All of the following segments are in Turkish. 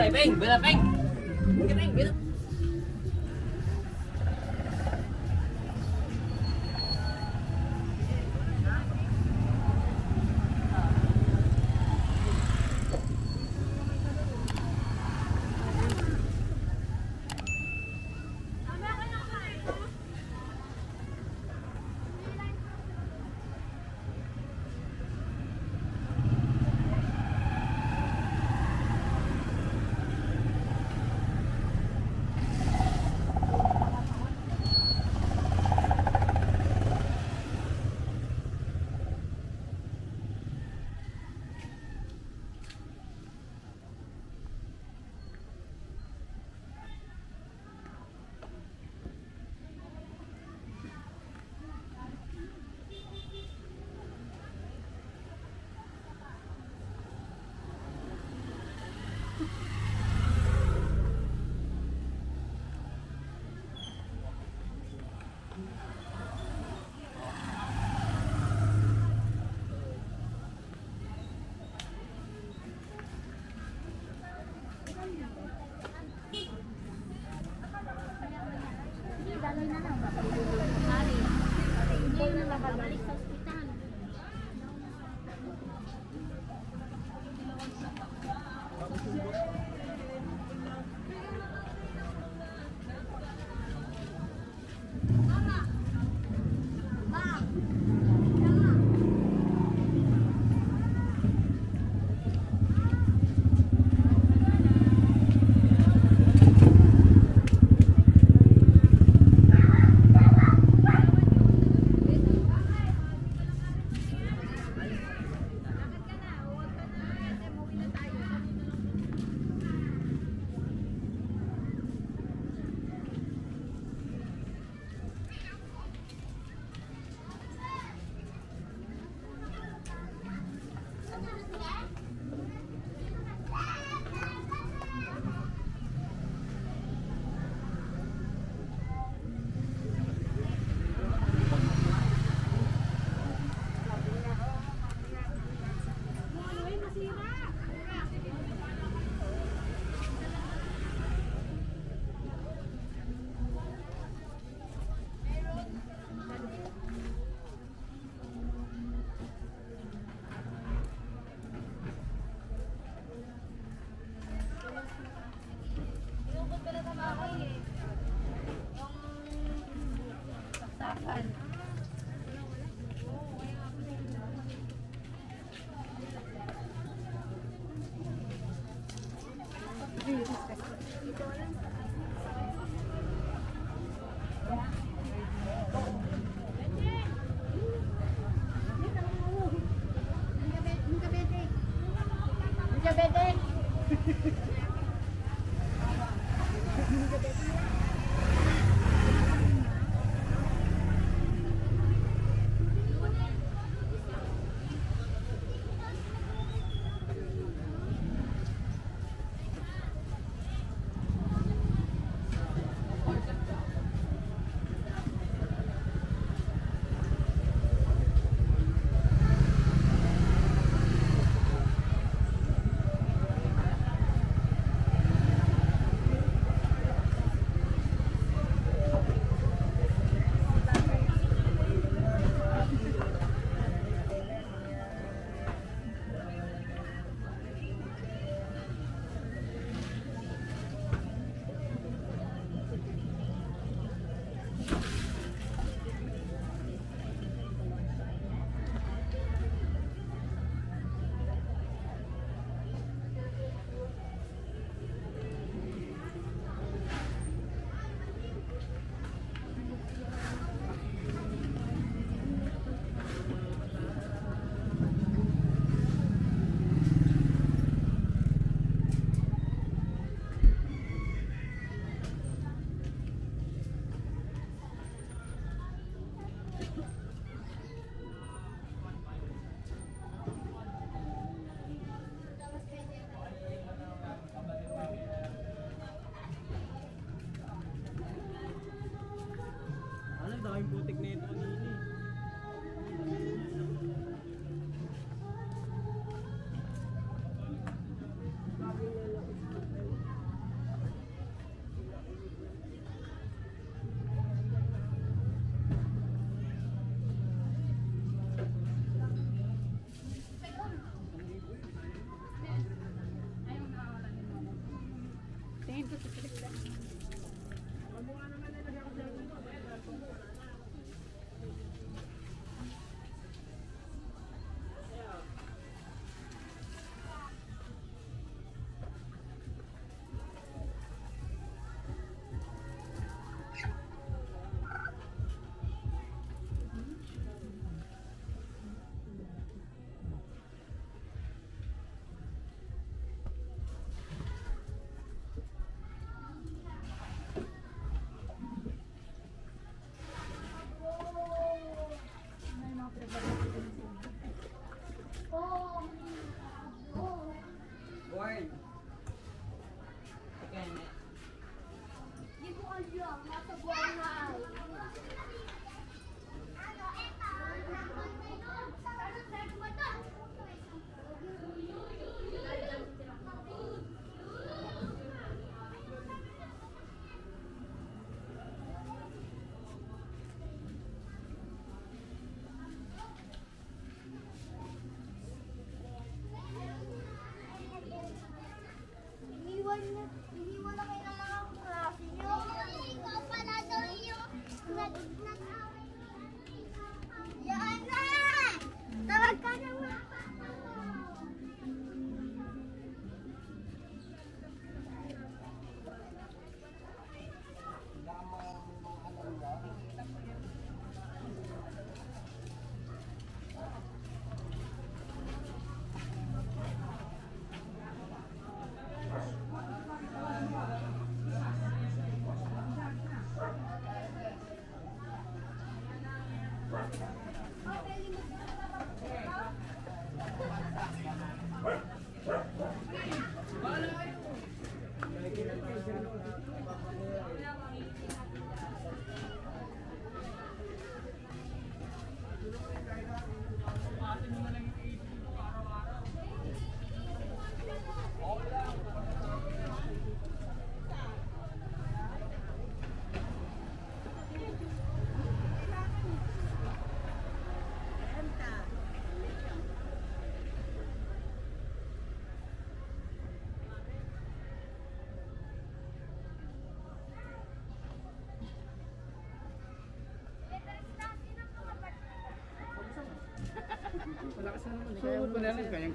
Rồi Vinh, Vinh biết không?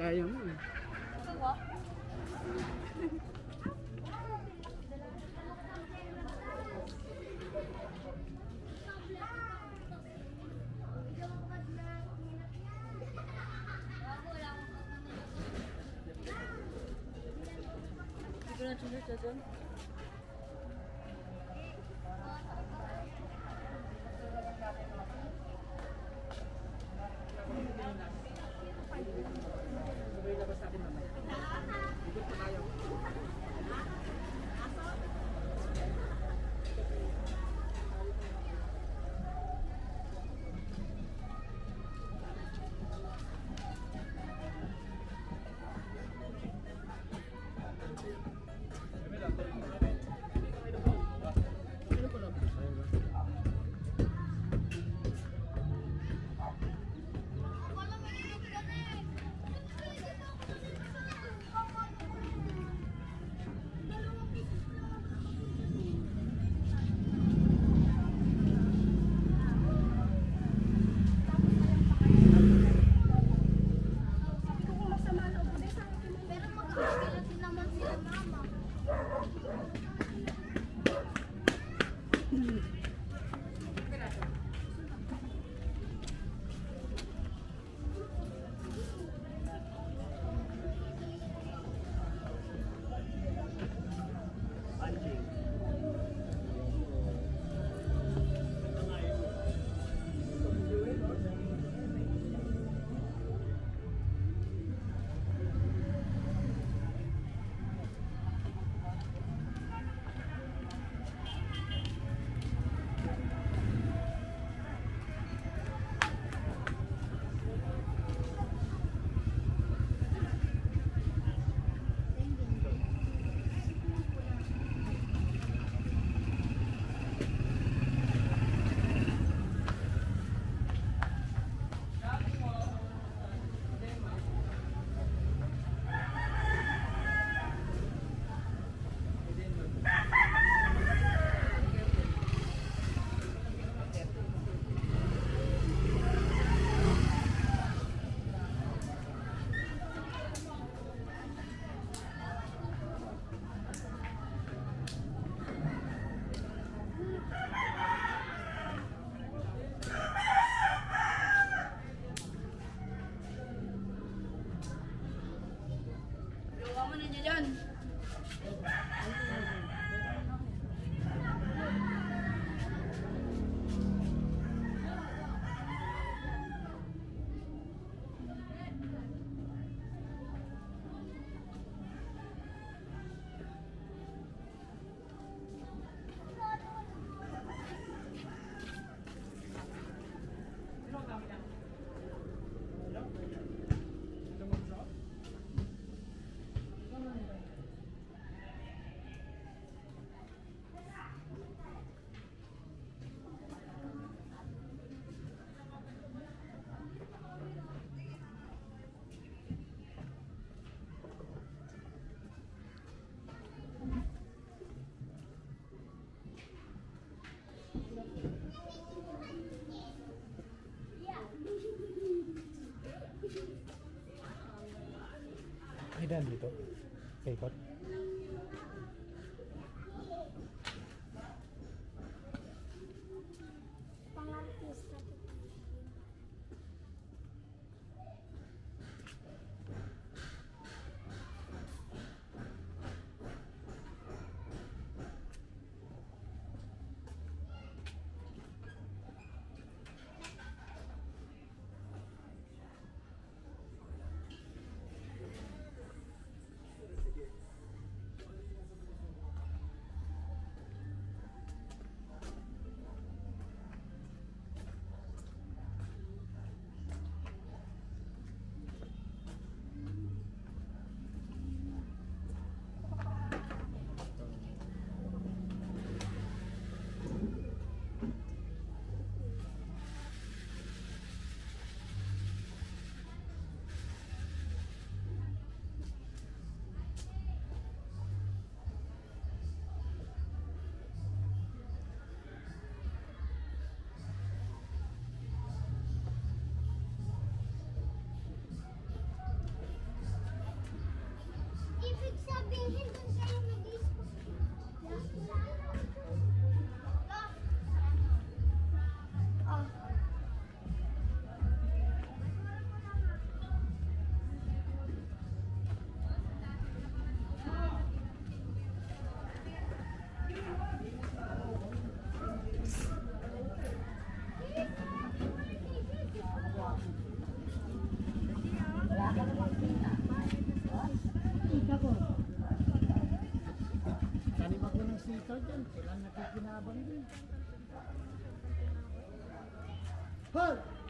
Kaya mo eh. Gracias. ámbito. Paper. Diretso na yun. Tatlo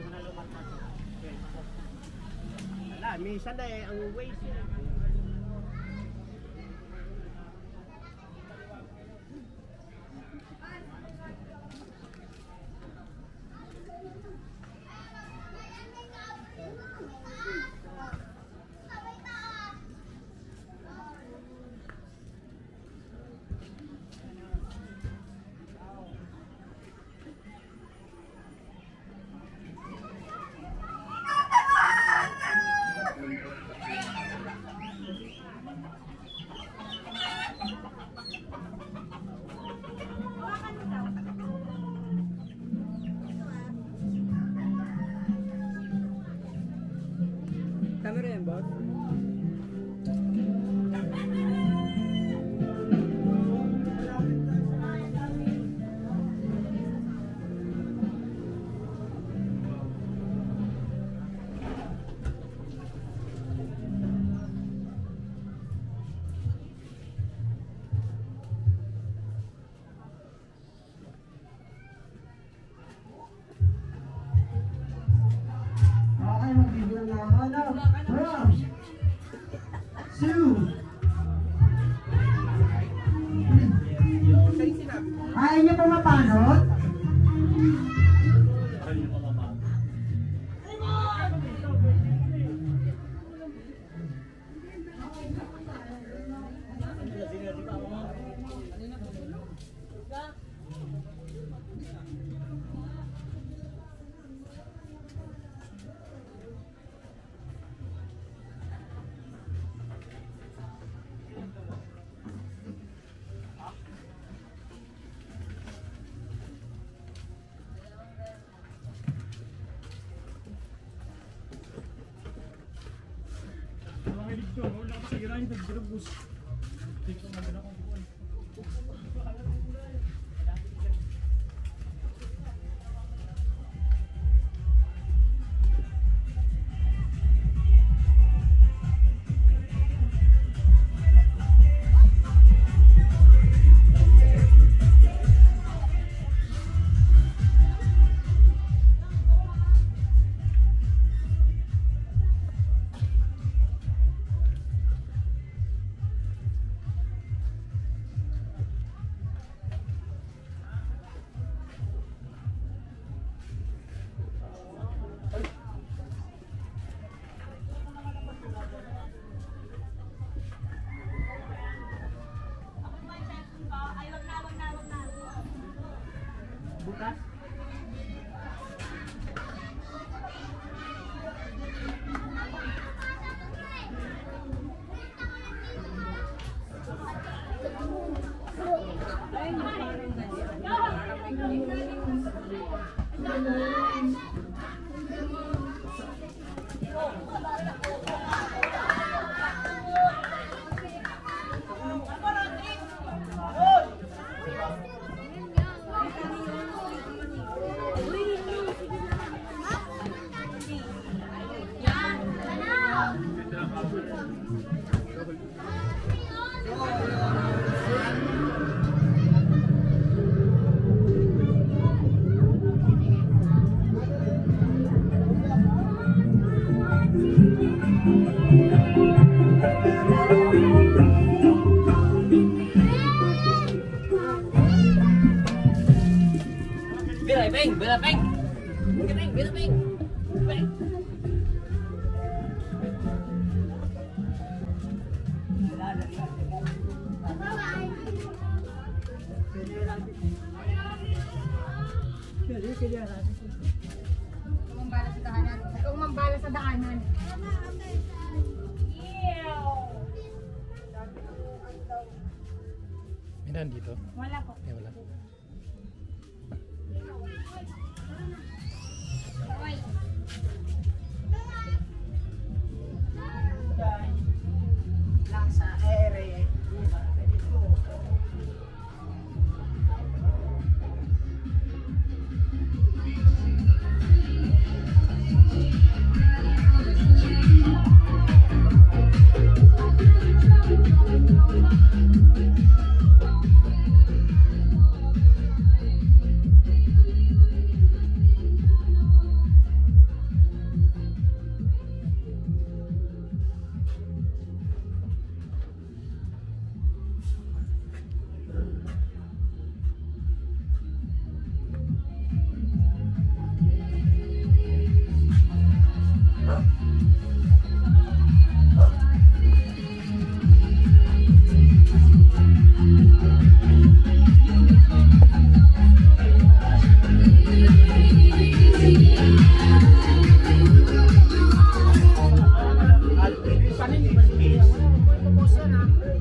mo na lumang natin. Okay. minsan ay ang waste niya. Kirain ng grubus. Dito na ganoon ko. Dito? Wala po. Eh, wala. Lang sa ere.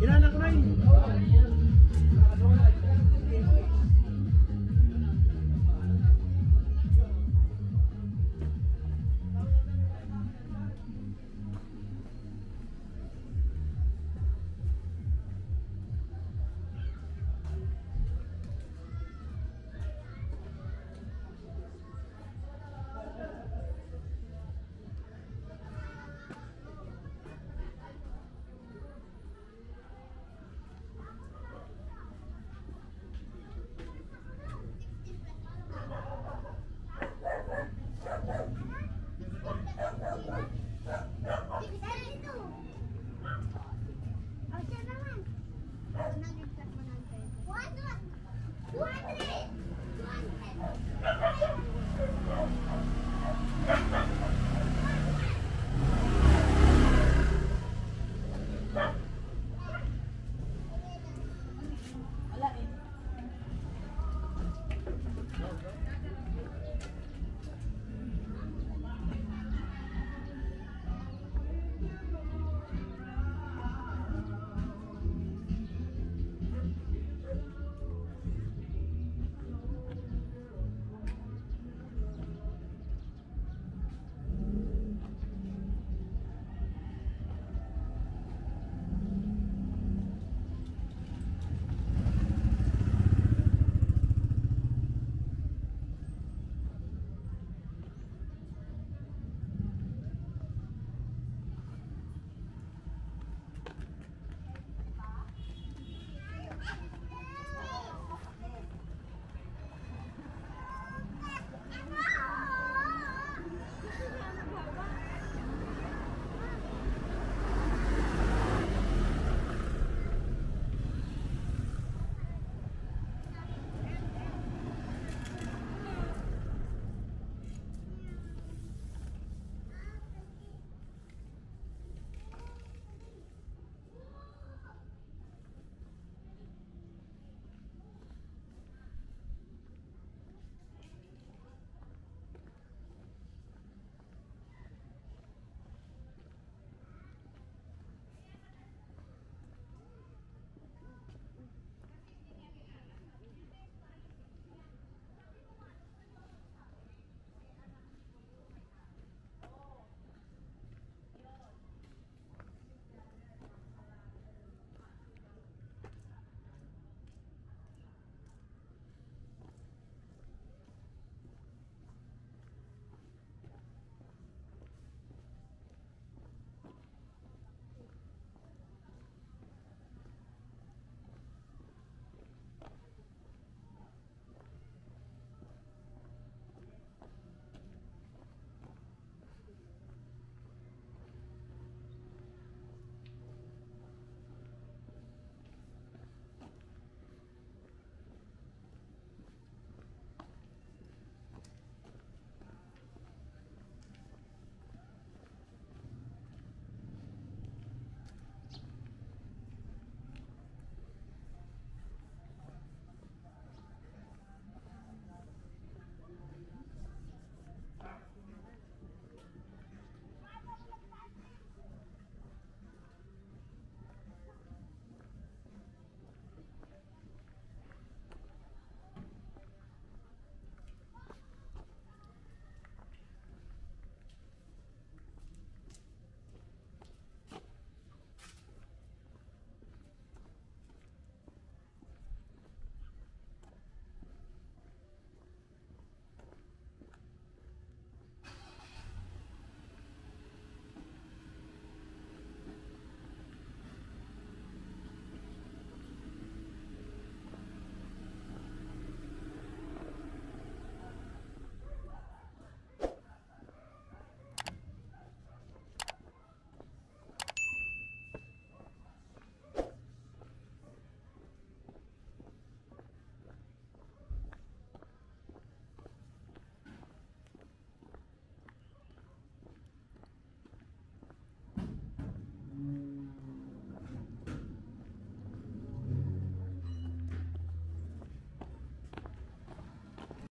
Inanak na.